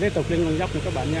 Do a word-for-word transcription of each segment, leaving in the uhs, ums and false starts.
Hãy tiếp tục lên con dốc nữa các bạn nha.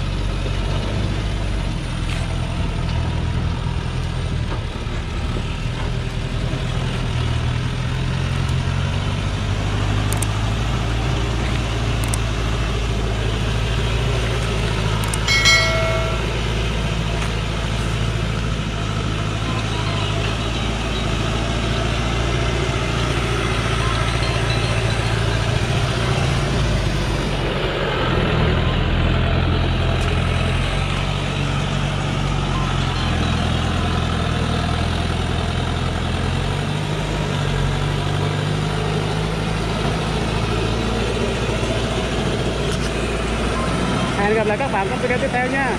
Hẹn gặp lại các bạn trong video tiếp theo nha.